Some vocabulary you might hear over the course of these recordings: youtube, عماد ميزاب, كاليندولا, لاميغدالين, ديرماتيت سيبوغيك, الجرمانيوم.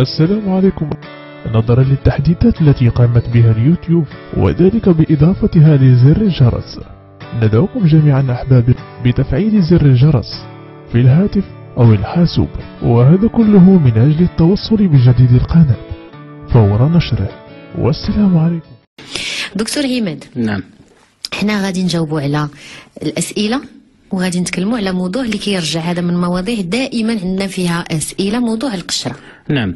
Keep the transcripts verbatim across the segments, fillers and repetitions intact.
السلام عليكم. نظرا للتحديثات التي قامت بها اليوتيوب وذلك بإضافة هذا زر الجرس، ندعوكم جميعا أحبابي بتفعيل زر الجرس في الهاتف أو الحاسوب، وهذا كله من أجل التوصل بجديد القناة فور نشره، والسلام عليكم. دكتور عماد، نعم، احنا غادي نجاوبوا على الأسئلة وغادي نتكلموا على موضوع اللي كيرجع، هذا من المواضيع دائما عندنا فيها أسئلة، موضوع القشرة. نعم،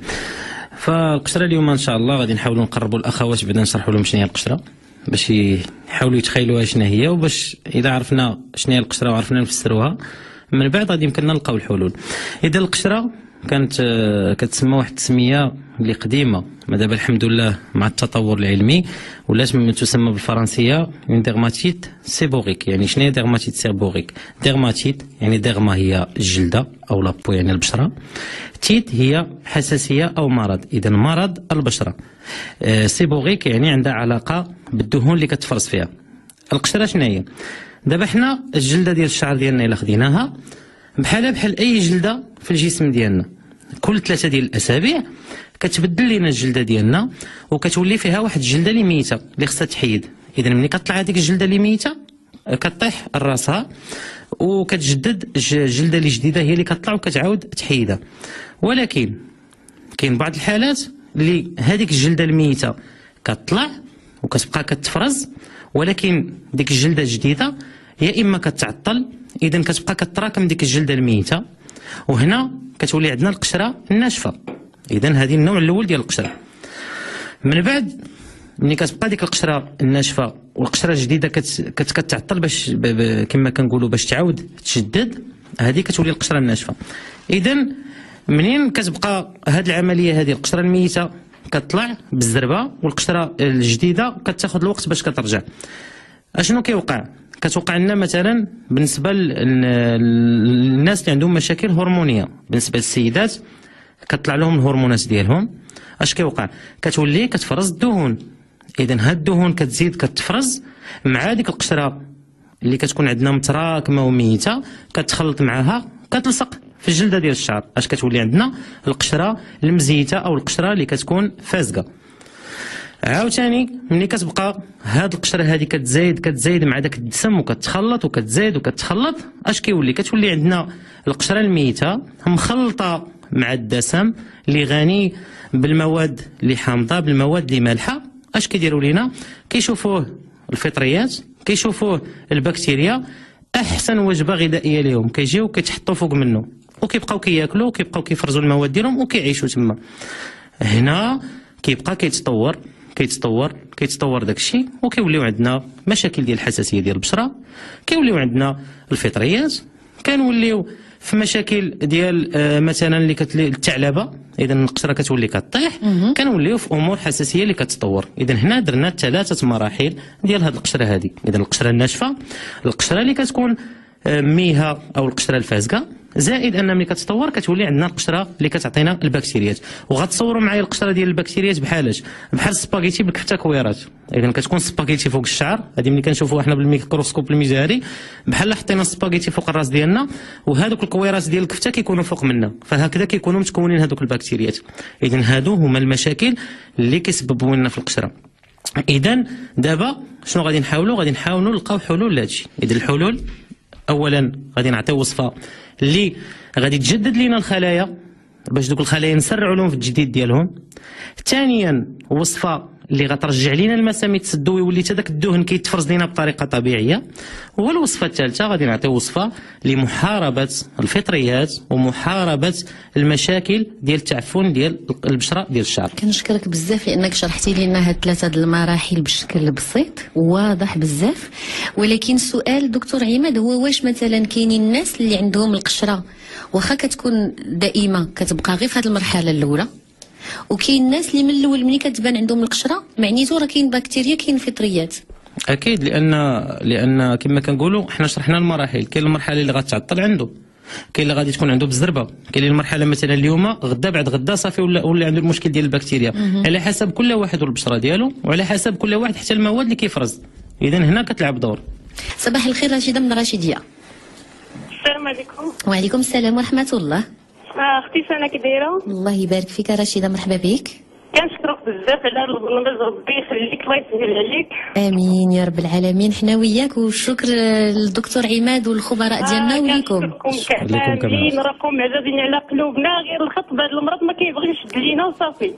فالقشرة اليوم ان شاء الله غادي نحاولوا نقربوا الاخوات، بعدا نشرحوا لهم شنو هي القشرة باش يحاولوا يتخيلوها شنو هي، وباش اذا عرفنا شنو هي القشرة وعرفنا نفسروها من بعد غادي يمكننا نلقاو الحلول. اذا القشرة كانت كتسمى واحد التسمية اللي قديمة، ما دابا الحمد لله مع التطور العلمي ولات تسمى بالفرنسية اون ديرماتيت سيبوغيك. يعني شنو هي ديرماتيت سيبوغيك؟ ديرماتيت يعني ديرما هي الجلدة أو لابو يعني البشرة، تيت هي حساسية أو مرض، إذا مرض البشرة. سيبوغيك يعني عندها علاقة بالدهون اللي كتفرز فيها. القشرة شنو هي؟ دابا حنا الجلدة ديال الشعر ديالنا إلا خديناها بحالها بحال أي جلدة في الجسم ديالنا، كل ثلاثة ديال الأسابيع كتبدل لنا الجلدة ديالنا وكتولي فيها واحد الجلدة اللي ميتة اللي خصها تحيد. إذا ملي كطلع هذيك الجلدة اللي ميتة كطيح راسها وكتجدد الجلدة اللي جديدة هي اللي كطلع وكتعاود تحيدها. ولكن كاين بعض الحالات اللي هذيك الجلدة الميتة كطلع وكتبقى كتفرز، ولكن ديك الجلدة الجديدة يا إما كتعطل، إذا كتبقى كتراكم ديك الجلدة الميتة، وهنا كتولي عندنا القشرة الناشفة. إذا هذه النوع الأول ديال القشرة. من بعد ملي كتبقى ديك القشرة الناشفة والقشرة الجديدة كتعطل باش كما كنقولوا باش تعاود تشدد، هذه كتولي القشرة الناشفة. إذا منين كتبقى هذه العملية هذه القشرة الميتة كتطلع بالزربة والقشرة الجديدة كتاخذ الوقت باش كترجع، أشنو كيوقع؟ كتوقع لنا مثلا بالنسبه للناس اللي عندهم مشاكل هرمونيه، بالنسبه للسيدات كطلع لهم الهرمونات ديالهم، اش كيوقع؟ كتولي كتفرز الدهون. اذا هاد الدهون كتزيد كتفرز مع ديك القشره اللي كتكون عندنا متراكمه وميته، كتخلط معها كتلصق في الجلده ديال الشعر، اش كتولي عندنا القشره المزيته او القشره اللي كتكون فازقه. عاوتاني ملي كتبقى هاد القشره هادي كتزايد كتزايد مع داك الدسم وكتخلط وكتزايد وكتخلط، اش كيولي؟ كتولي عندنا القشره الميته مخلطه مع الدسم اللي غني بالمواد اللي حامضه بالمواد اللي مالحه. اش كيديروا لينا؟ كيشوفوه الفطريات، كيشوفوه البكتيريا احسن وجبه غذائيه ليهم، كيجيو كيتحطوا فوق منه وكيبقاو كياكلوا وكيبقاو كيفرزوا المواد ديالهم وكيعيشوا تما. هنا كيبقى كيتطور كيتطور كيتطور داكشي وكيوليو عندنا مشاكل ديال الحساسيه ديال البشره، كيوليو عندنا الفطريات، كنوليو في مشاكل ديال مثلا اللي الثعلبه، اذا القشره كتولي كطيح، كنوليو في امور حساسيه اللي كتطور. اذا هنا درنا ثلاثه مراحل ديال هاد القشره هادي، اذا القشره الناشفه، القشره اللي كتكون ميها او القشره الفازقه، زائد ان ملي كتطور كتولي عندنا القشره اللي كتعطينا البكتيريات. وغتصوروا معايا القشره ديال البكتيريات بحالاش؟ بحال السباغيتي بالكفته كويرات. اذا كتكون السباغيتي فوق الشعر، هذه ملي كنشوفوها حنا بالميكروسكوب المجهري بحال حطينا السباغيتي فوق الراس ديالنا، وهذوك الكويرات ديال الكفته كيكونوا فوق منا، فهكذا كيكونوا متكونين هذوك البكتيريات. اذا هادو هما المشاكل اللي كيسببوا لنا في القشره. اذا دابا شنو غادي نحاولوا؟ غادي نحاولوا نلقاو حلول لهادشي. اذا الحلول اولا غادي نعطيو وصفه اللي غادي تجدد لينا الخلايا باش دوك الخلايا نسرعوا لهم في التجديد ديالهم. ثانيا وصفه اللي غترجع لينا المسام يتسدوا ويولي حتى داك الدهن كيتفرز لينا بطريقه طبيعيه. والوصفه الثالثه غادي نعطيو وصفه لمحاربه الفطريات ومحاربه المشاكل ديال التعفن ديال البشره ديال الشعر. كنشكرك بزاف لانك شرحتي لنا هاد ثلاثه د المراحل بشكل بسيط واضح بزاف. ولكن سؤال دكتور عماد، هو واش مثلا كاينين الناس اللي عندهم القشره واخا كتكون دائمه كتبقى غير في هاد المرحله الاولى، وكاين الناس اللي من الاول ملي كتبان عندهم القشره معنيتو راه كاين بكتيريا كاين فطريات؟ اكيد، لان لان كما كنقولوا حنا شرحنا المراحل. كاين المرحله اللي غتعطل عنده، كاين اللي غادي تكون عنده بالزربه، كاين المرحله مثلا اليوم غدا بعد غدا صافي ولا ولا عنده المشكل ديال البكتيريا، على حسب كل واحد والبشره ديالو وعلى حسب كل واحد حتى المواد اللي كيفرز. اذا هنا كتلعب دور. صباح الخير رشيده من رشيديه. السلام عليكم. وعليكم السلام ورحمه الله. اختي سنه كدايره. الله يبارك فيك رشيده، مرحبا بك. كنشكرك بزاف على هذا البرنامج، ربي يخليك الله يسهل عليك. امين يا رب العالمين، حنا وياك. والشكر للدكتور عماد والخبراء ديالنا وليكم. شكرا لكم كاملين، راكم عزازين على قلوبنا. غير الخطب هذا المرض ما كيبغيش يشد لينا وصافي.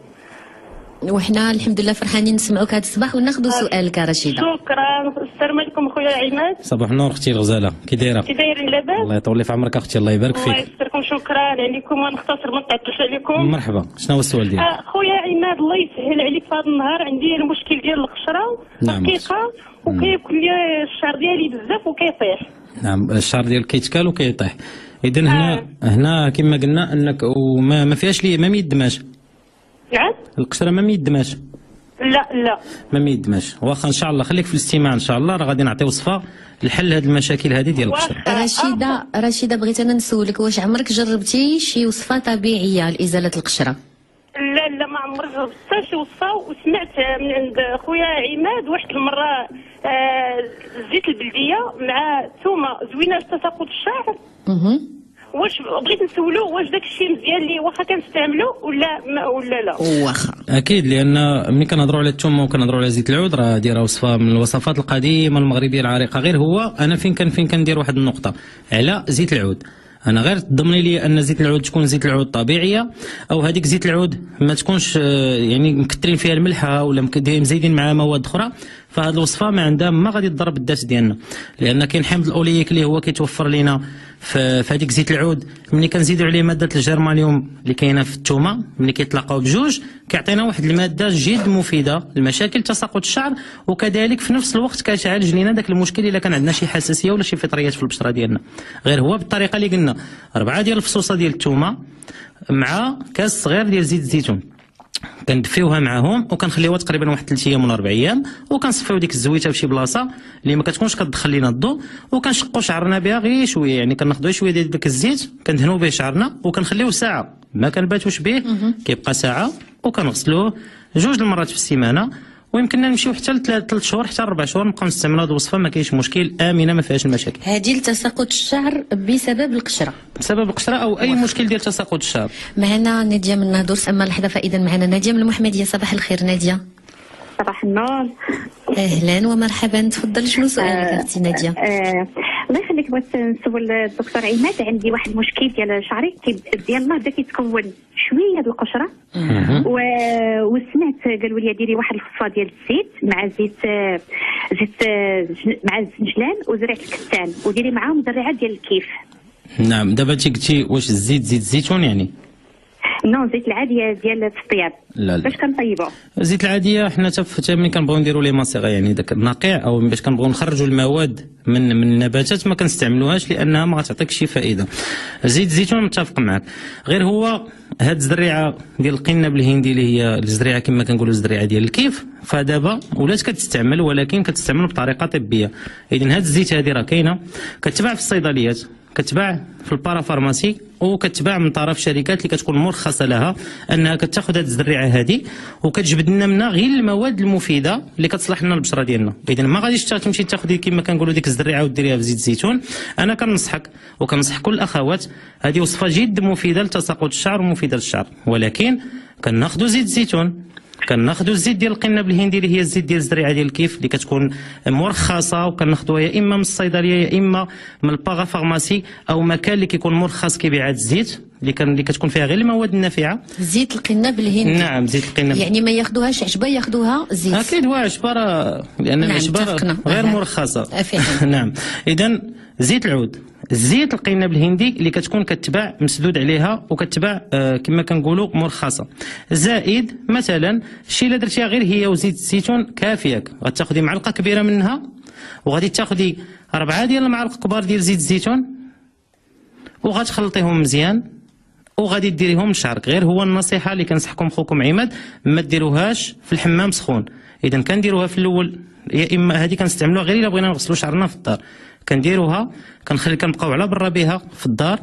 وحنا الحمد لله فرحانين نسمعوك هذا الصباح وناخذوا سؤالك رشيده. شكرا، السلام عليكم خويا عماد. صباح النور اختي الغزاله، كي دايره؟ كي دايرين لاباس؟ الله يطول في عمرك اختي، الله يبارك فيك. الله يستركم، شكرا عليكم ونختصر ما نتعطلش عليكم. مرحبا، شنو هو السؤال ديالك؟ آه خويا عماد الله يسهل عليك، في هذا النهار عندي المشكل ديال القشره دقيقه وكياكل لي الشعر ديالي بزاف وكيطيح. نعم، الشعر ديالك كيتكال وكيطيح. اذا هنا آه. هنا كما قلنا انك وما ما فيهاش لي ما ميدماش. نعم؟ القشره ما ميدماش. لا لا ما ميدماش، واخا ان شاء الله خليك في الاستماع ان شاء الله، راه غادي نعطي وصفه لحل هاد المشاكل هادي ديال القشره. رشيده رشيده بغيت انا نسولك، واش عمرك جربتي شي وصفه طبيعيه لازاله القشره؟ لا لا ما عمري جربت حتى شي وصفه، وسمعت من عند خويا عماد واحد المره آه زيت البلديه مع ثومه زوينه لتساقط الشعر. اها واش بغيت نسولو واش داك الشيء مزيان اللي واخا كنستعملو ولا ما ولا لا؟ واخا اكيد، لان ملي كنهضروا على الثوم وكنهضروا على زيت العود راه دايره وصفه من الوصفات القديمه المغربيه العريقه. غير هو انا فين كان فين كندير واحد النقطه على زيت العود، انا غير تضمني لي ان زيت العود تكون زيت العود طبيعيه، او هذيك زيت العود ما تكونش يعني مكثرين فيها الملح ولا مزيدين معها مواد اخرى، فهاد الوصفه ما عندها ما غادي تضر بالداس ديالنا، لان كاين حمض الاوليك اللي هو كيتوفر لينا في هذيك زيت العود. ملي كنزيدوا عليه ماده الجرمانيوم اللي كاينه في الثومه، ملي كيتلاقاو بجوج كيعطينا واحد الماده جد مفيده لمشاكل تساقط الشعر، وكذلك في نفس الوقت كتعالج لينا داك المشكل الا كان عندنا شي حساسيه ولا شي فطريات في البشره ديالنا. غير هو بالطريقه اللي قلنا، اربعه ديال الفصوصه ديال الثومه مع كاس صغير ديال زيت الزيتون كندفيوها معاهم وكنخليوها تقريبا واحد ثلاث ايام ولا اربع ايام، وكنصفيو ديك الزويته فشي بلاصه اللي ما كتكونش كتدخل لينا الضوء، وكنشقوا شعرنا بها غير شويه، يعني كناخذوا شويه ديال داك الزيت كندهنوا به شعرنا وكنخليوه ساعه، ما كنباتوش به كيبقى ساعه، وكنغسلوه جوج المرات في السيمانه، ويمكننا نمشيو حتى لثلاث شهور حتى لربع شهور نبقاو نستعملوا هذه الوصفه، ما كاينش مشكل، امنه ما فيهاش المشاكل. هذه لتساقط الشعر بسبب القشره. بسبب القشره او اي مشكل ديال تساقط الشعر. معنا ناديه من نادور اما لحظه، فاذا معنا ناديه من المحمديه. صباح الخير ناديه. صباح النور. اهلا ومرحبا، تفضل شنو سؤالك اختي ناديه؟ الله يخليك، بغيت نسول الدكتور عماد، عندي واحد المشكل ديال شعري ديال الله بدا كيتكون شويه د القشره، وسمعت قالوا لي ديري واحد الفصه ديال الزيت مع زيت زيت مع الزنجلان وزريعه الكتان وديري معاهم زريعه ديال الكيف. نعم، دابا انت قلتي واش الزيت زيت الزيتون يعني؟ نو زيت العاديه ديال الطياب. لا لا باش كنطيبو الزيت العاديه حنا حتى في ملي كنبغيو نديرو لي ماسيغا يعني داك النقيع، او باش كنبغيو نخرجوا المواد من من النباتات ما كنستعملوهاش لانها ما غتعطيكش شي فائده. زيت الزيتون متفق معاك، غير هو هاد الزريعه ديال القنب الهندي اللي هي الزريعه كما كنقولوا الزريعه ديال الكيف، فدابا ولات كتستعمل ولكن كتستعمل بطريقه طبيه. اذا هاد الزيت هادي راه كاينه كتباع في الصيدليات، كتباع في البارا فارماسي، وكتباع من طرف شركات اللي كتكون مرخصه لها انها كتاخذ هاد الزريعه هادي وكتجبد لنا منها غير المواد المفيده اللي كتصلح لنا البشره ديالنا. اذا ما غاديش تمشي تاخذي كما كنقولوا ديك الزريعه وديريها في زيت الزيتون. انا كنصحك وكنصح كل الاخوات، هذه وصفه جد مفيده لتساقط الشعر ومفيده للشعر، ولكن كناخذوا زيت الزيتون، كناخذوا الزيت ديال القنب الهندي اللي هي الزيت ديال الزريعه ديال الكيف اللي كتكون مرخصه، وكناخذوها يا اما من الصيدليه يا اما من الباغا فارماسي او مكان اللي كيكون مرخص كيبيع هاد الزيت اللي كان اللي كتكون فيها غير المواد النافعه. زيت القنب الهندي. نعم زيت القنب، يعني ما ياخذوهاش عشبه، ياخذوها زيت. اكيد هو عشبه راه، لان العشبه غير مرخصه. نعم، اذا زيت العود، زيت القنب الهندي اللي كتكون كتباع مسدود عليها وكتباع آه كما كنقولوا مرخصه، زائد مثلا شي الا درتيها غير هي وزيت الزيتون كافياك، غتاخذي معلقه كبيره منها وغادي تاخذي اربعه ديال المعالق كبار ديال زيت الزيتون وغتخلطيهم مزيان وغادي ديريهم لشعرك. غير هو النصيحه اللي كنصحكم خوكم عماد، ما ديروهاش في الحمام سخون. اذا كنديروها في الاول يا اما هذه كنستعملوها غير الا بغينا نغسلوا شعرنا في الدار، كنديروها كنخلي كنبقاو على برا بها في الدار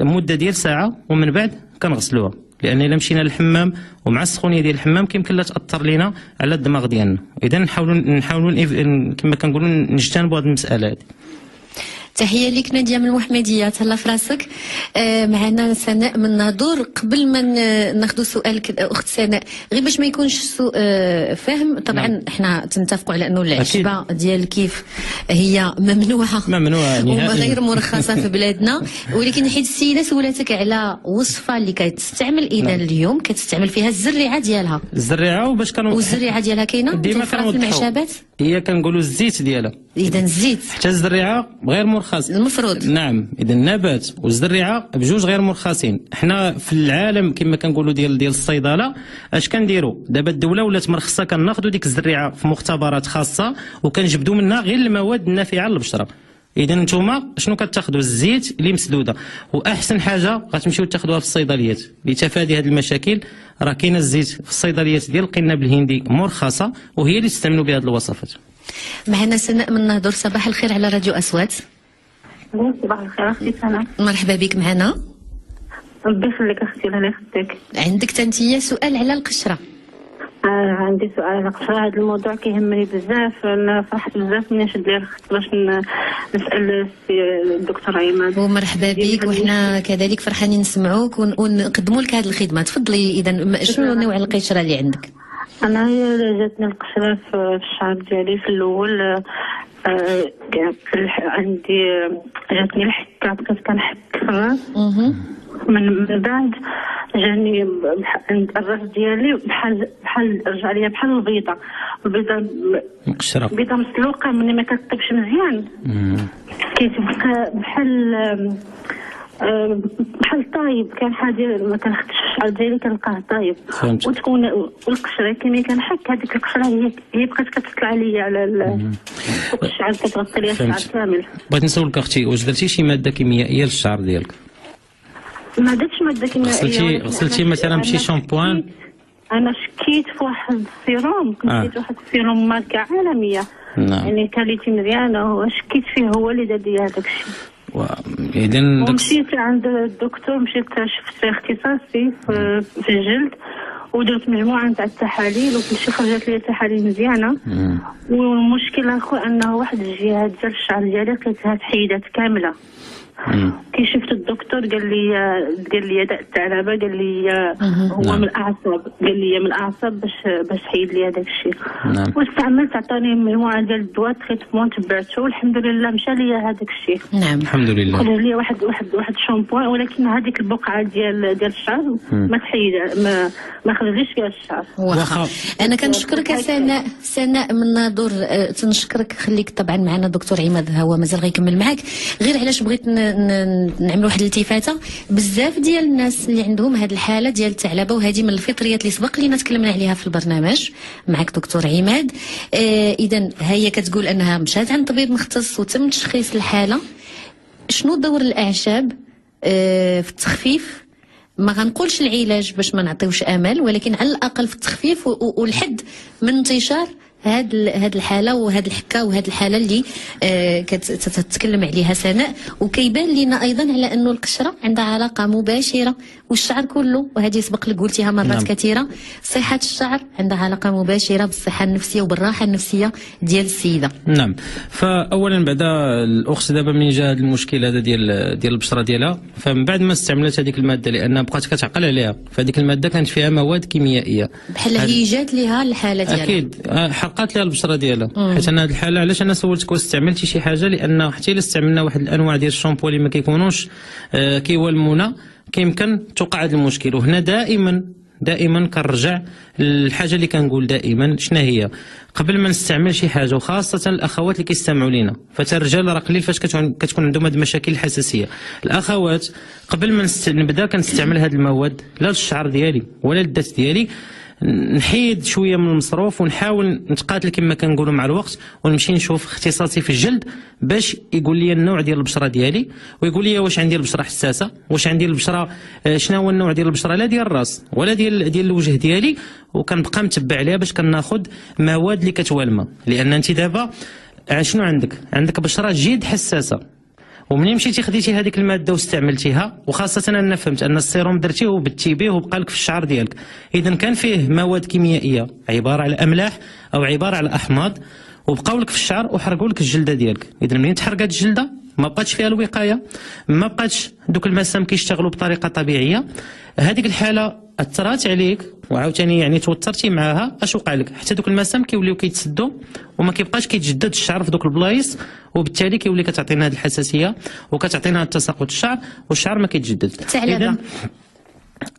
مده ديال ساعه ومن بعد كنغسلوها، لان الا مشينا للحمام ومع السخونيه ديال الحمام كيمكن لا تاثر لينا على الدماغ ديالنا. اذا نحاولوا نحاولوا كما كنقولوا نجتنبوا هذه المساله هذه. تحيه ليك ناديه من المحمديه، تهلا في راسك. آه معنا سناء من ناظور. قبل ما ناخذ سؤالك اخت سناء، غير باش ما يكونش سوء آه فهم، طبعا نعم. احنا تنتفقوا على انه العشبه ديال الكيف هي ممنوعه ممنوعه وغير مرخصه في بلادنا، ولكن حيت السيده سولتك على وصفه اللي كتستعمل اذا نعم. اليوم كتستعمل فيها الزريعه ديالها، الزريعه وباش كانوا والزريعه ديالها كاينه ديما كانوا المعشبات، هي كنقولوا الزيت ديالها، اذا الزيت حتى الزريعه غير مرخص المفروض نعم. اذا النبات والزريعه بجوج غير مرخصين. حنا في العالم كما كنقولوا ديال ديال الصيدله اش كنديروا دابا، الدوله ولات مرخصه، كناخذوا ديك الزريعه في مختبرات خاصه وكنجبدوا منها غير المواد النافعه للبشره. اذا نتوما شنو كتاخذوا؟ الزيت اللي مسدوده، واحسن حاجه غتمشيو تاخذوها في الصيدليات لتفادي هذه المشاكل. راه كاينه الزيت في الصيدليات ديال القناب الهندي مرخصه، وهي اللي تستعملوا بهذه الوصفات. معنا سناء من ناظور. صباح الخير على راديو أصوات. صباح الخير اختي سناء، مرحبا بك معنا. ربي يخليك اختي الله يخليك. عندك تانتيا سؤال على القشره؟ آه عندي سؤال على القشره. هذا الموضوع كيهمني بزاف، انا فرحت بزاف ملي شد لي الخط باش نسال الدكتور عماد. ومرحبا بك، وحنا كذلك فرحانين نسمعوك ونقدموا لك هذه الخدمه. تفضلي. اذا شنو نوع القشره اللي عندك؟ انا جاتني القشره في الشعر ديالي في الاول، آه عندي جاتني الحكه كنت كنحك في الراس، من بعد جاني عند الراس ديالي بحال بحال رجع لي بحال البيضه، البيضه القشره بيضه مسلوقه ملي ما كتطيبش مزيان كيتبقى بحال بحال طايب، كان حاجه ما كنخدش الشعر ديالي كنلقاه طايب، وتكون القشره كيما كنحك هذيك القشره هي هي بقات كتطلع لي على الشعر، كتغطي لي الشعر كامل. بغيت نسولك اختي، واش درتي شي ماده كيميائيه للشعر ديالك؟ ما درتش ماده كيميائيه. غسلتي غسلتي مثلا بشي شامبوان؟ انا شكيت في واحد السيروم، كنت آه. واحد السيروم ماركه عالميه نعم. يعني كاليتي مزيانه وشكيت فيه، هو اللي دار لي هذاك الشيء. اذا مشيت عند الدكتور، مشيت شفت اختصاصي في, في الجلد، ودرت مجموعه تاع التحاليل وكل شيء، خرجت لي تحاليل مزيانه. والمشكله اخو انه واحد الجهات ديال الشعر ديالي لقيتها تحيدات كامله. مم. كي شفت الدكتور قال لي قال لي داء الثعلبه، قال لي هو نعم. من الاعصاب، قال لي من الاعصاب باش باش حيد لي هذاك الشيء نعم. واستعملت، عطاني مجموعه ديال الدواء تريتمون تبعته والحمد لله مشى لي هذاك الشيء نعم الحمد لله. خرج لي واحد واحد واحد شامبوان، ولكن هذيك البقعه ديال ديال الشعر ما تحيد ما ما خرجليش فيها الشعر. واخا انا كنشكرك سناء سناء من ناظور، تنشكرك. خليك طبعا معنا الدكتور عماد، هو مازال غيكمل معاك. غير علاش بغيت نعمل واحد الالتفاته، بزاف ديال الناس اللي عندهم هذه الحاله ديال الثعلبه، وهذه من الفطريات اللي سبق لينا تكلمنا عليها في البرنامج معك دكتور عماد. آه اذا هي كتقول انها مشات عند طبيب مختص وتم تشخيص الحاله. شنو دور الاعشاب آه في التخفيف؟ ما غنقولش العلاج باش ما نعطيوش امل، ولكن على الاقل في التخفيف والحد من انتشار هاد هاد الحاله وهاد الحكه وهاد الحاله اللي آه كتتكلم عليها سناء. وكيبان لنا ايضا على انه القشره عندها علاقه مباشره والشعر كله، وهذه سبق لك قلتيها مرات نعم. كثيره. صحه الشعر عندها علاقه مباشره بالصحه النفسيه وبالراحه النفسيه ديال السيده نعم. فاولا بعد الاخت دابا من جا هذا المشكل هذا ديال ديال البشره ديالها، فمن بعد ما استعملت هذيك الماده لانها بقات كتعقل عليها، فهذيك الماده كانت فيها مواد كيميائيه بحال هي جات لها الحاله ديالها اكيد حرقات لها البشره ديالها. حيت انا هذه الحاله علاش انا سولتك واش استعملتي شي حاجه، لان حتى الا استعملنا واحد الانواع ديال الشامبو اللي ما كيكونوش آه كيوالمونا كيمكن توقع هذا المشكل. وهنا دائما دائما كنرجع للحاجه اللي كنقول دائما شنو هي، قبل ما نستعمل شي حاجه وخاصه الاخوات اللي كيستمعوا لينا، فالرجال راه قليل فاش كتكون عندهم هاد المشاكل الحساسيه. الاخوات قبل ما نبدا كنستعمل هاد المواد لا للشعر ديالي ولا للذات ديالي، نحيد شويه من المصروف ونحاول نتقاتل كما كنقولوا مع الوقت، ونمشي نشوف اختصاصي في الجلد باش يقول لي النوع ديال البشره ديالي، ويقول لي واش عندي البشره حساسه، واش عندي البشره شنو هو النوع ديال البشره، لا ديال الراس ولا ديال ديال الوجه ديالي. وكنبقى متبع عليها باش كناخذ مواد اللي كتوالمه، لان انت دابا شنو عندك؟ عندك بشره جد حساسه، ومنين مشيتي خديتي هذيك الماده واستعملتيها، وخاصه انا فهمت ان السيروم درتيه وبتي به وبقى لك في الشعر ديالك، اذا كان فيه مواد كيميائيه عباره على املاح او عباره على احماض، وبقاو لك في الشعر وحرقوا لك الجلده ديالك. اذا منين تحرقت الجلده ما بقاتش فيها الوقايه، ما بقاتش دوك المسام كيشتغلوا بطريقه طبيعيه، هذيك الحاله اثرات عليك وعاوتاني يعني توترتي معاها، اش وقع لك؟ حتى دوك المسام كيوليو كيتسدوا وما كيبقاش كيتجدد الشعر في دوك البلايص، وبالتالي كيولي كتعطينا هذه الحساسيه وكتعطينا التساقط الشعر والشعر ما كيتجددش. اذا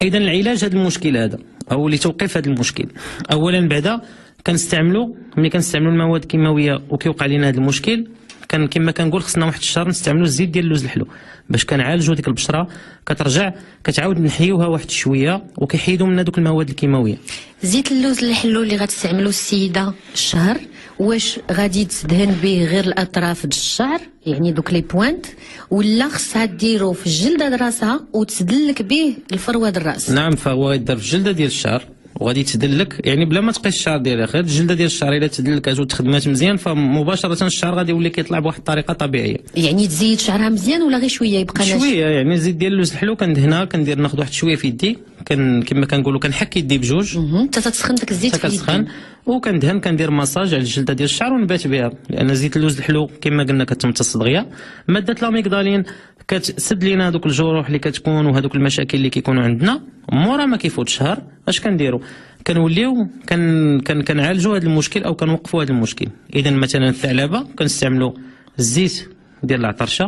اذا العلاج هذا المشكل هذا او لتوقيف هذا المشكل، اولا بعدا كنستعملوا ملي كنستعملوا المواد الكيماويه وكيوقع لنا هذا المشكل، كان كما كنقول خصنا واحد الشهر نستعملوا الزيت ديال اللوز الحلو باش كنعالجوا ديك البشره، كترجع كتعاود نحيوها واحد شويه وكيحيدوا منا دوك المواد الكيماويه. زيت اللوز الحلو اللي غتستعملوا السيده الشهر، واش غادي تدهن به غير الاطراف ديال الشعر يعني دوك لي بوينت، ولا خصها ديرو في الجلده راسها وتدلك به الفروه ديال الراس؟ نعم، فهو يدار في الجلده ديال الشعر وغادي تدلك، يعني بلا ما تقيش الشعر ديالها، غير الجلده ديال الشعر الا تدلكات وتخدمات مزيان فمباشره الشعر غادي يولي كيطلع بواحد الطريقه طبيعيه. يعني تزيد شعرها مزيان ولا غير شويه يبقى ناشف؟ شويه، يعني الزيت ديال اللوز الحلو كندهنها، كندير ناخذ واحد شويه في يدي، كن كما كنقولوا كنحك يدي بجوج حتى تتسخن داك الزيت في يدي، وكندهن كندير مساج على الجلده ديال الشعر ونبات بها، لان زيت اللوز الحلو كما قلنا كتمتص دغيا ماده لاميغدالين، كتسد لينا هذوك الجروح اللي كتكون وهذوك المشاكل اللي كيكونوا عندنا. مورا ما كيفوت شهر اش كنديروا؟ كنوليو كن كنعالجوا هذا المشكل او كنوقفوا هذا المشكل. اذا مثلا الثعلبه كنستعملوا الزيت ديال العطرشه،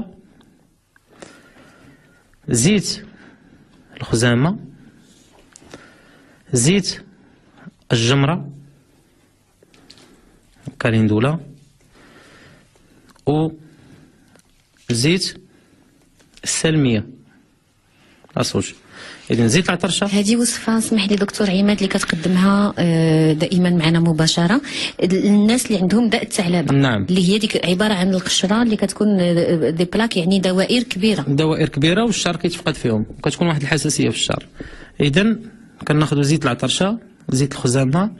زيت الخزامه، زيت الجمره كاليندولا، و زيت السلميه الصوج. إذن زيت العطرشة هذه وصفة سمح لي دكتور عماد اللي كتقدمها دائما معنا مباشرة الناس اللي عندهم داء الثعلبة. نعم، اللي هي ديك عبارة عن القشرة اللي كتكون دي بلاك يعني دوائر كبيرة، دوائر كبيرة والشعر كيتفقد فيهم وكتكون واحد الحساسية في الشعر. إذن كناخذوا زيت العطرشة، زيت الخزامة،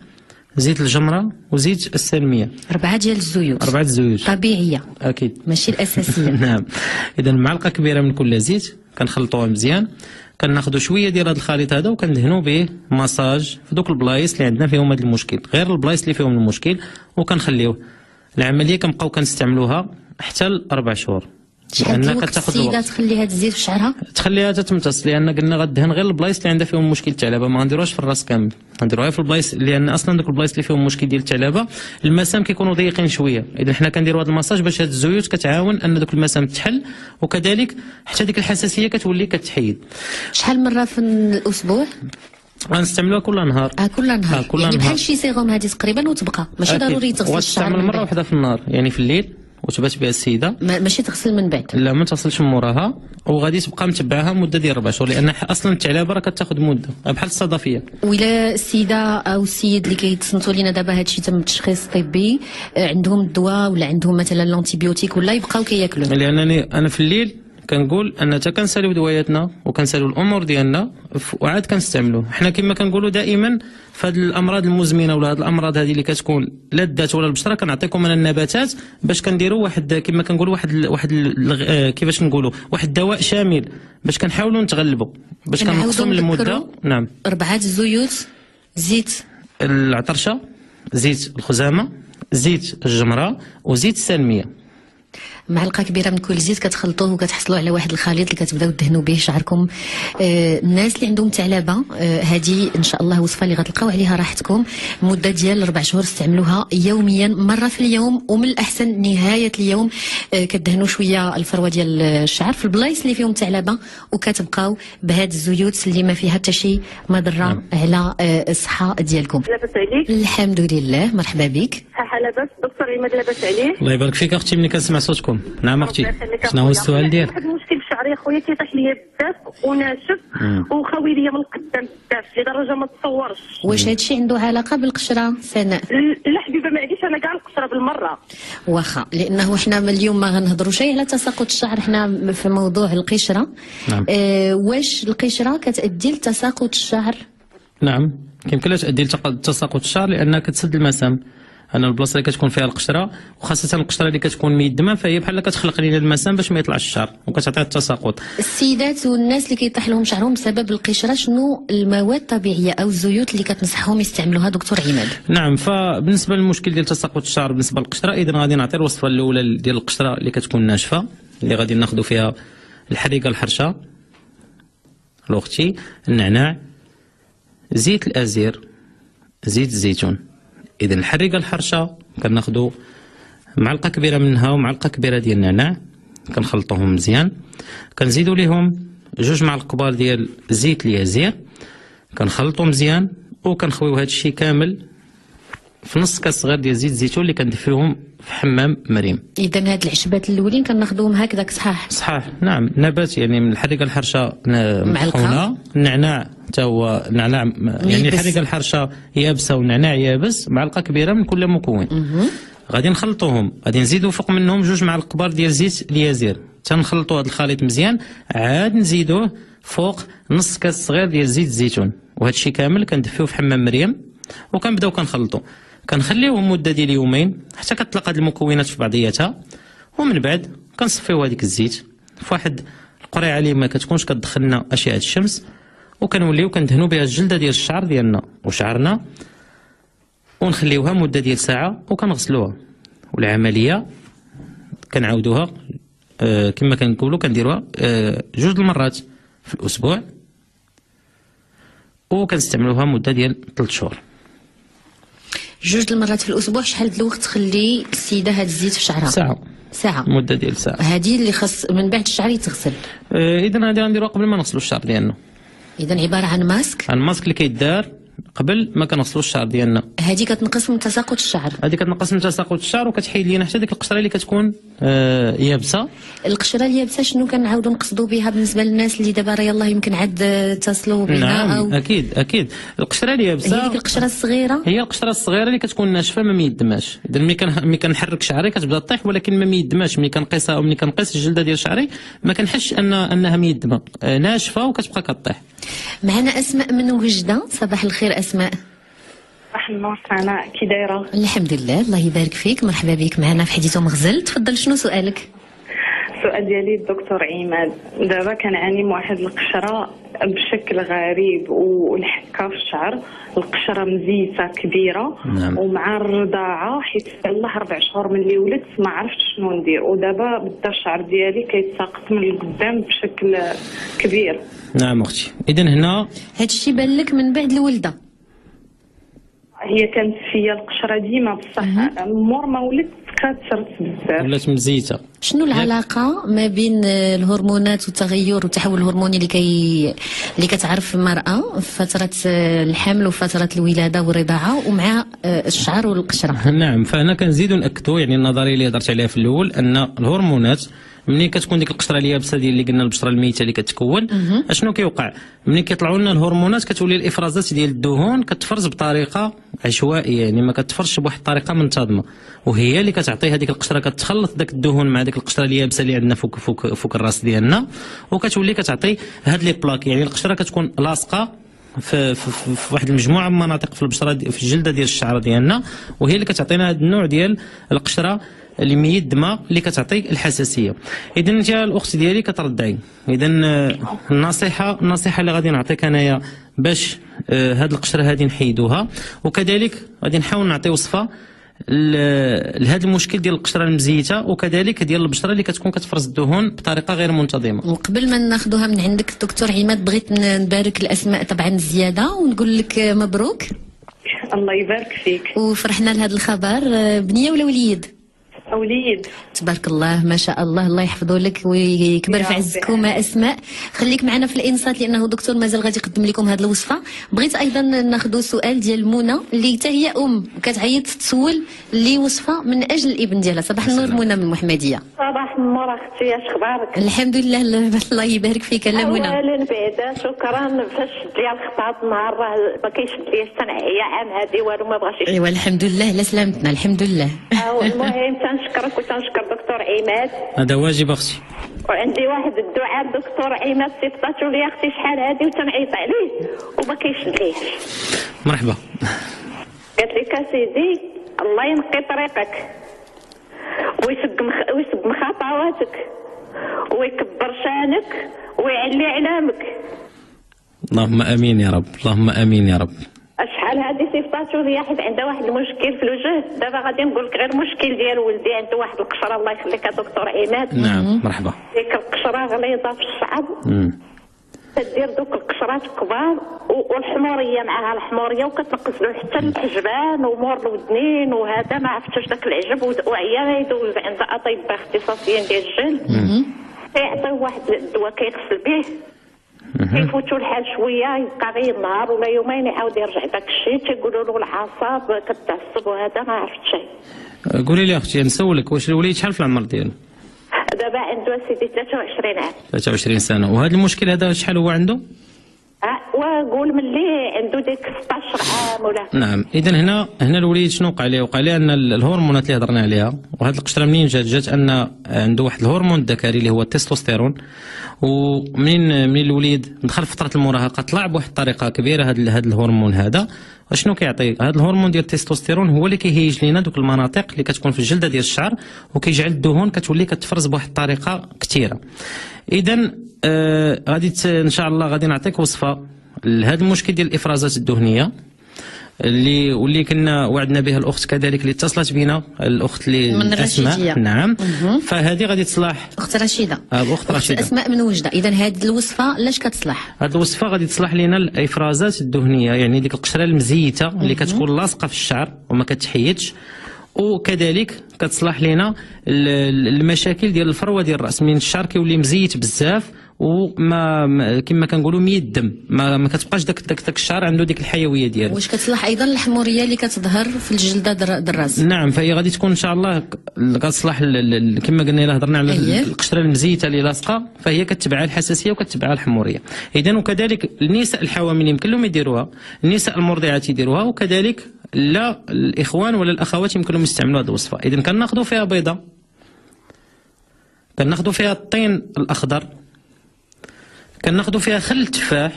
زيت الجمره وزيت السلميه. اربعه ديال الزيوت، اربعه الزيوت طبيعيه اكيد ماشي الاساسيه. نعم، اذا معلقه كبيره من كل زيت كنخلطوها مزيان، كناخذوا شويه ديال هذا الخليط هذا وكندهنوا به مساج في دوك البلايص اللي عندنا فيهم هذا المشكل، غير البلايص اللي فيهم المشكل وكنخليوه. العمليه كنبقاو كنستعملوها حتى لاربع شهور. شحال ديال الوقت السيده تخلي هذا الزيت في شعرها؟ تخليها تتمتص، لان قلنا غدهن غير البلايص اللي عندها فيهم مشكل الثعلبه، ما غنديروهاش في الراس كامل، غنديروها في البلايص، لان اصلا دوك البلايص اللي فيهم مشكل ديال الثعلبه المسام كيكونوا ضيقين شويه. اذا حنا كنديروا هذا المساج باش هاد الزيوت كتعاون ان دوك المسام تحل، وكذلك حتى ديك الحساسيه كتولي كتحيد. شحال مره في الاسبوع؟ غنستعملوها كل نهار. اه كل نهار. آه كل يعني بحال شي سيغوم هذه تقريبا وتبقى، ماشي ضروري تغسل الشعر. غتستعمل مره واحده في النهار يعني في الليل وتبات بها السيده، ماشي تغسل من بعد، لا ما تغسلش من موراها، وغادي تبقى متبعها مده ديال ربع شهور، لان اصلا الثعلبه راه كتاخذ مده بحال الصدفيه. ولا السيده او السيد اللي كيتصنتوا لينا دابا هادشي تم التشخيص الطبي، عندهم الدواء ولا عندهم مثلا لونتيبيوتيك ولا يبقاو كياكلوا؟ لانني انا في الليل كنقول ان حتى كنساليو دواياتنا وكنساليو الامور ديالنا وعاد كنستعملوه. حنا كما كنقولوا دائما في هذه الامراض المزمنه ولا هذه الامراض هذه اللي كتكون لا الذات ولا البشره، كنعطيكم انا النباتات باش كنديروا واحد كما كنقولوا واحد واحد كيفاش نقولوا واحد الدواء شامل باش كنحاولوا نتغلبوا، باش كنقصوا من المده. نعم، اربعه الزيوت، زيت العطرشه، زيت الخزامه، زيت الجمره وزيت السلميه. معلقه كبيره من كل زيت كتخلطوه وكتحصلوا على واحد الخليط اللي كتبداو تدهنوا به شعركم. آه الناس اللي عندهم ثعلبه هذه آه ان شاء الله وصفه اللي غتلقاو عليها راحتكم. مده ديال اربع شهور استعملوها يوميا مره في اليوم، ومن الاحسن نهايه اليوم آه كتدهنوا شويه الفروه ديال الشعر في البلايص اللي فيهم ثعلبه، وكتبقاو بهاد الزيوت اللي ما فيها حتى شي مضره على آه الصحه ديالكم. لاباس عليك؟ الحمد لله، مرحبا بك. صحه لاباس دكتور عماد؟ لاباس عليك؟ الله يبارك فيك اختي، ملي كنسمع صوتكم. نعم اختي، شنو هو السؤال ديالك؟ واحد المشكل في شعري اخويا كيطيح ليا بزاف وناشف وخاوي ليا من القدام بزاف لدرجه ما تصورش. واش هادشي عنده علاقه بالقشره سناء؟ لا حبيبه معليش، انا كاع القشره بالمره. واخا، لانه حنا اليوم ما غنهضروش على تساقط الشعر، حنا في موضوع القشره. نعم. اه واش القشره كتؤدي لتساقط الشعر؟ نعم، كيمكن لها تؤدي لتساقط الشعر لانها كتسد المسام. أنا البلاصه اللي كتكون فيها القشره، وخاصه القشره اللي كتكون ميدمه، فهي بحال كتخلق لنا المسام باش ما يطلعش الشعر وكتعطي التساقط. السيدات والناس اللي كيطيح لهم شعرهم بسبب القشره، شنو المواد الطبيعيه او الزيوت اللي كتنصحهم يستعملوها دكتور عماد؟ نعم، فبالنسبه للمشكل ديال تساقط الشعر بالنسبه للقشره، اذا غادي نعطي الوصفه الاولى ديال القشره اللي كتكون ناشفه. اللي غادي ناخذوا فيها الحريقه الحرشه لوختي، النعناع، زيت الازير، زيت الزيتون. اذا الحريقه الحرشه كناخذوا معلقه كبيره منها ومعلقه كبيره ديال النعناع، كنخلطوهم مزيان. كنزيدوا ليهم جوج معالق كبار ديال زيت اليازير، كنخلطو مزيان وكنخويو هادشي كامل في نص كاس صغير ديال زيت الزيتون اللي كندفيوهم في حمام مريم. اذا هاد العشبات الاولين كناخذوهم هكذاك صحاح؟ صحاح نعم، نبات يعني من الحريقه الحرشه معلقه، النعناع حتى هو نعناع يعني الحريقه الحرشه يابسه والنعناع يابس، معلقه كبيره من كل مكون. غادي نخلطوهم، غادي نزيدوا فوق منهم جوج معالق كبار ديال زيت اليازير، تنخلطوا هذا الخليط مزيان، عاد نزيدوه فوق نص كاس صغير ديال زيت الزيتون، وهذا الشيء كامل كندفيوه في حمام مريم وكنبداو كنخلطوا. كنخليوهم مده ديال يومين حتى كتلاقى هاد المكونات في بعضياتها، ومن بعد كنصفيو هذيك الزيت في واحد القريعه اللي ما كتكونش كتدخلنا اشعه الشمس، وكنوليو كندهنوا بها الجلده ديال الشعر ديالنا وشعرنا، ونخليوها مده ديال ساعه وكنغسلوها. والعمليه كنعاودوها آه كما كنقولوا كنديروها آه جوج المرات في الاسبوع، وكنستعملوها مده ديال ثلاث شهور. جوج المرات في الاسبوع. شحال د الوقت تخلي السيده هاد الزيت في شعرها؟ ساعه. ساعه مده ديال ساعه. هذه اللي خاص من بعد الشعر يتغسل. آه اذا هذه غنديروها قبل ما نغسلوا الشعر ديالنا. اذا عباره عن ماسك، عن ماسك اللي كيدار قبل ما كنغسلوش الشعر ديالنا. هذه كتنقص من تساقط الشعر. هذه كتنقص من تساقط الشعر وكتحيد لينا حتى ديك القشره اللي كتكون آه يابسه. القشره اليابسه شنو كنعاودوا نقصدوا بها بالنسبه للناس اللي دابا راه يلاه يمكن عاد اتصلوا بنا؟ نعم أو اكيد اكيد. القشره اليابسه هي ديك القشره الصغيره، هي القشره الصغيره اللي كتكون ناشفه ما ميدماش. اذا ملي ملي كنحرك شعري كتبدا طيح، ولكن ما ميدماش. ملي كنقيسها او ملي كنقيس الجلده ديال شعري ما كنحسش ان انها ميدمه، ناشفه وكتبقى كطيح. معنا اسماء من وجده. صباح الخير اسماء. صباح النور سناء، كي دايره؟ الحمد لله الله يبارك فيك، مرحبا بك معنا في حديث ومغزل. تفضل شنو سؤالك؟ السؤال ديالي الدكتور عماد، دابا كنعاني من واحد القشره بشكل غريب والحكه في الشعر، القشره مزيته كبيره. نعم. ومع الرضاعه حيت الله اربع شهور من اللي ولدت ما عرفتش شنو ندير، ودابا بدا الشعر ديالي كيتساقط من القدام بشكل كبير. نعم اختي، اذا هنا هادشي بان لك من بعد الولاده؟ هي كانت فيا القشره ديما بصح مور ما ولدت كثرت بزاف، ولات مزيته. شنو العلاقه ما بين الهرمونات والتغير والتحول الهرموني اللي كي اللي كتعرف المراه في فتره الحمل وفتره الولاده والرضاعه ومع الشعر والقشره؟ نعم، فهنا كنزيدوا ناكدوا يعني النظريه اللي هضرت عليها في الاول، ان الهرمونات ملي كتكون ديك القشره اليابسه ديال اللي قلنا البشره الميته اللي كتكون اشنو كيوقع؟ ملي كيطلعوا لنا الهرمونات كتولي الافرازات ديال الدهون كتفرز بطريقه عشوائيه، يعني ما كتفرزش بواحد الطريقه منتظمه، وهي اللي كتعطي هذيك القشره كتخلط داك الدهون مع ديك القشره اليابسه اللي عندنا فوق فوق فوق الراس ديالنا، وكتولي كتعطي هاد لي بلاك، يعني القشره كتكون لاصقه في, في, في واحد المجموعه من المناطق في البشره دي في الجلده ديال الشعر ديالنا، وهي اللي كتعطينا هذا النوع ديال القشره اللي ميدمه اللي كتعطي الحساسيه. اذا انت الاخت ديالي كترضعي، اذا النصيحه النصيحه اللي غادي نعطيك انايا باش هاد القشره هادي نحيدوها، وكذلك غادي نحاول نعطي وصفه لهذا المشكل ديال القشره المزيته وكذلك ديال البشره اللي كتكون كتفرز الدهون بطريقه غير منتظمه. وقبل ما ناخذوها من عندك الدكتور عماد، بغيت نبارك الاسماء طبعا الزياده ونقول لك مبروك. الله يبارك فيك، وفرحنا لهذا الخبر. بنيه ولا وليد؟ وليد. تبارك الله ما شاء الله، الله يحفظه لك ويكبر في عزكم اسماء. خليك معنا في الانصات لانه دكتور مازال غادي يقدم لكم هذه الوصفه. بغيت ايضا ناخذ سؤال ديال منى اللي حتى هي ام كتعيط تسول لي وصفه من اجل الابن ديالها. صباح النور منى من المحمديه. صباح النور اختي، اش اخبارك؟ الحمد لله الله يبارك فيك. لا منى اولا بعدا شكرا، فاش شد لي الخطاب نهار راه ما كيشد ليش تنعيا عام هذه والو ما بغاش. ايوا الحمد لله لا سلامتنا الحمد لله. المهم تنشكرك وتنشكر دكتور عماد. هذا واجب اختي. وعندي واحد الدعاء دكتور عماد صيفطاتو لي اختي شحال هادي وتنعيط عليه وما كيشدليش. مرحبا. قالت لك اسيدي الله ينقي طريقك ويسد ويسد خطواتك ويكبر شانك ويعلي علامك. اللهم امين يا رب، اللهم امين يا رب. شحال هذه صيفطات رياحت عندها واحد المشكل في الوجه. دابا غادي نقول لك غير مشكل ديال ولدي عنده واحد القشره الله يخليك دكتور عماد. نعم مرحبا. ديك القشره غليظه في الشعر كدير دوك القشرات الكبار والحموريه معها الحموريه وكتنقص له حتى الحجبان ومور الودنين وهذا ما عرفتش داك العجب وعيا غيدوز عند اطباء اختصاصيين ديال الجلد كيعطيو واحد الدواء كيغسل به كيفوتو الحال شويه يبقى غير نهار ولا يومين يعاود يرجع داك الشيء تيقولوا له العصاب كتعصب وهذا ما عرفتش. قولي لي اختي نسولك واش الوليد شحال في العمر ديالو؟ دابا عنده سيدي ثلاثة وعشرين عام. ثلاثة وعشرين سنة. وهذا المشكل هذا شحال هو عنده؟ اه وقول ملي عنده ديك ستة عشر عام ولا. نعم، إذا هنا هنا الوليد شنو وقع ليه؟ وقع ليه أن الهرمونات اللي هضرنا عليها وهذه القشرة منين جات؟ جات أن عنده واحد الهرمون الذكري اللي هو التستوستيرون ومنين منين الوليد دخل فترة المراهقة طلع بواحد الطريقة كبيرة هذا الهرمون هذا. شنو كيعطي؟ هذا الهرمون ديال التستوستيرون هو اللي كيهيج لينا دوك المناطق اللي كتكون في الجلده ديال الشعر وكيجعل الدهون كتولي كتفرز بواحد الطريقه كثيره. اذا آه غادي ان شاء الله غادي نعطيك وصفه لهذا المشكل ديال الافرازات الدهنيه اللي واللي كنا وعدنا بها الاخت كذلك اللي اتصلت بينا الاخت اللي من الرشيدية. نعم فهذه غادي تصلح اخت رشيده الاخت رشيده اسماء من وجده. اذا هذه الوصفه لاش كتصلح؟ هذه الوصفه غادي تصلح لنا الافرازات الدهنيه يعني ديك القشره المزيته اللي كتكون لاصقه في الشعر وما كتحيدش وكذلك كتصلح لنا المشاكل ديال الفروه ديال الراس من الشعر كيولي مزيت بزاف وما كما كنقولوا مي الدم ما, ما كتبقاش داك داك داك الشعر عنده ديك الحيويه ديالو. واش كتصلح ايضا الحموريه اللي كتظهر في الجلده ديال الراس؟ نعم فهي غادي تكون ان شاء الله كتصلح كما قلنا الا هضرنا على أيه. القشره المزيته اللي لاصقه فهي كتبعها الحساسيه وكتبعها الحموريه. اذا وكذلك النساء الحوامل يمكن لهم يديروها، النساء المرضعات يديروها، وكذلك لا الاخوان ولا الاخوات يمكن لهم يستعملوا هذه الوصفه. اذا كناخذوا فيها بيضه، كناخذوا فيها الطين الاخضر، كناخذوا فيها خل التفاح،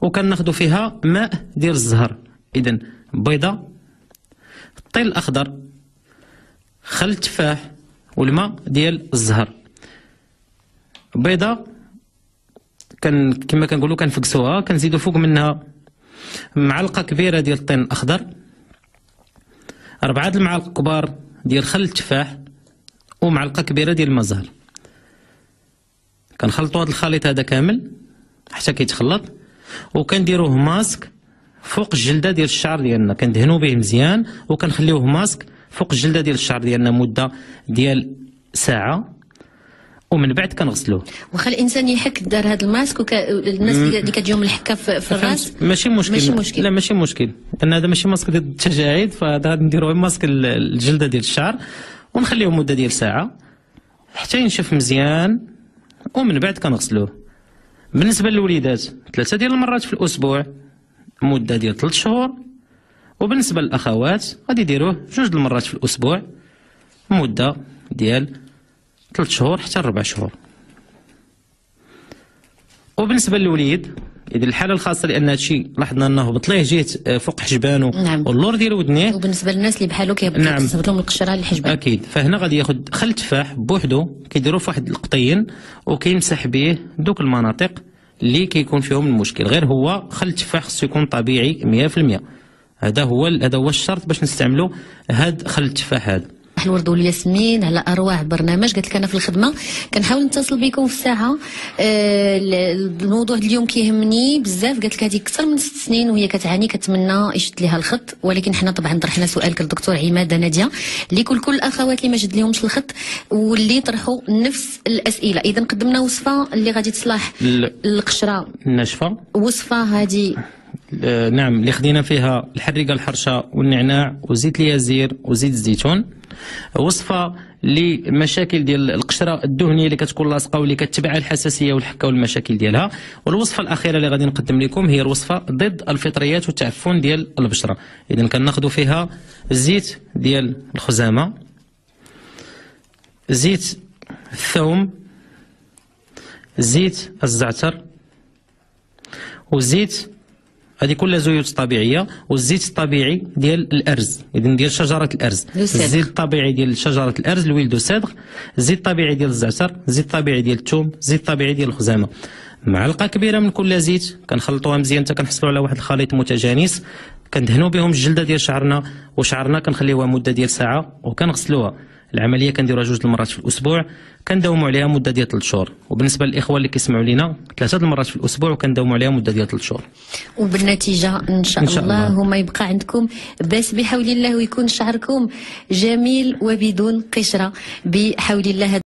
وكناخذوا فيها ماء ديال الزهر. اذا بيضه، الطين الاخضر، خل التفاح، والماء ديال الزهر. بيضه كن كما كنقولوا كنفكسوها، كنزيدوا فوق منها معلقه كبيره ديال الطين الاخضر، اربعه المعالق كبار ديال خل التفاح، ومعلقه كبيره ديال الماء الزهر. كنخلطوا هذا الخليط هذا كامل حتى كيتخلط، وكنديروه ماسك فوق الجلده ديال الشعر ديالنا، كندهنوا به مزيان وكنخليوه ماسك فوق الجلده ديال الشعر ديالنا مده ديال ساعه، ومن بعد كنغسلوه. واخا الانسان يحك دار هذا الماسك وك... الناس اللي كتجيهم الحكه في الراس ماشي مشكل. ماشي مشكل، لا ماشي مشكل، لان هذا ماشي ماسك ديال التجاعيد، فهذا غادي نديروه ماسك الجلده ديال الشعر ونخليوه مده ديال ساعه حتى ينشف مزيان، ومن بعد كنغسلوه. بالنسبه للوليدات ثلاثه ديال المرات في الاسبوع مده ديال ثلاث شهور، وبالنسبه للاخوات غادي يديروه جوج المرات في الاسبوع مده ديال ثلاث شهور حتى ربع شهور. وبالنسبه للوليد اذا الحاله الخاصه لان هادشي لاحظنا انه هبط ليه جهه فوق حجبانه نعم. واللور ديال ودنيه. وبالنسبه للناس اللي بحالو كيهبط نعم. كتثبت لهم القشره الحجبان اكيد، فهنا غادي ياخذ خل تفاح بوحدو كيديروه في واحد القطين وكيمسح به دوك المناطق اللي كيكون فيهم المشكل. غير هو خل التفاح خصو يكون طبيعي مية في المية، هذا هو هذا هو الشرط باش نستعملوا هاد خل التفاح هذا. الورد والياسمين على ارواح برنامج. قلت لك انا في الخدمه كنحاول نتصل بكم في الساعه. آه الموضوع اليوم كيهمني بزاف، قلت لك هذه اكثر من ست سنين وهي كتعاني، كتمنى يشد لها الخط، ولكن حنا طبعا طرحنا سؤالك للدكتور عماد ناديه لكل كل الاخوات اللي ما جد لهمش الخط واللي طرحوا نفس الاسئله. اذا قدمنا وصفه اللي غادي تصلح القشره الناشفه، وصفه هذه آه نعم اللي خدينا فيها الحرقه الحرشه والنعناع وزيت اليازير وزيت الزيتون. وصفه لمشاكل ديال القشره الدهنيه اللي كتكون لاصقه واللي كتبعها الحساسيه والحكه والمشاكل ديالها. والوصفه الاخيره اللي غادي نقدم لكم هي الوصفه ضد الفطريات والتعفن ديال البشره. اذا كناخذوا فيها الزيت ديال الخزامه، زيت الثوم، زيت الزعتر، وزيت هذه كلها زيوت طبيعيه، والزيت الطبيعي ديال الارز اذا ديال شجره الارز، الزيت الطبيعي ديال شجره الارز الويل دو سيدغ، الزيت الطبيعي ديال الزعتر، الزيت الطبيعي ديال الثوم، الزيت الطبيعي ديال الخزامه. معلقه كبيره من كل زيت كنخلطوها مزيان حتى كنحصلوا على واحد الخليط متجانس. كندهنوا بهم الجلده ديال شعرنا، وشعرنا كنخليوها مده ديال ساعه وكنغسلوها. العمليه كنديروها جوج المرات في الاسبوع، كنداوموا عليها مده ديال ثلاث شهور. وبالنسبه للاخوه اللي كيسمعوا لينا ثلاثه المرات في الاسبوع وكنداوموا عليها مده ديال ثلاث شهور. وبالنتيجه ان شاء, إن شاء الله, الله هما يبقى عندكم باس بحول الله، ويكون شعركم جميل وبدون قشره بحول الله.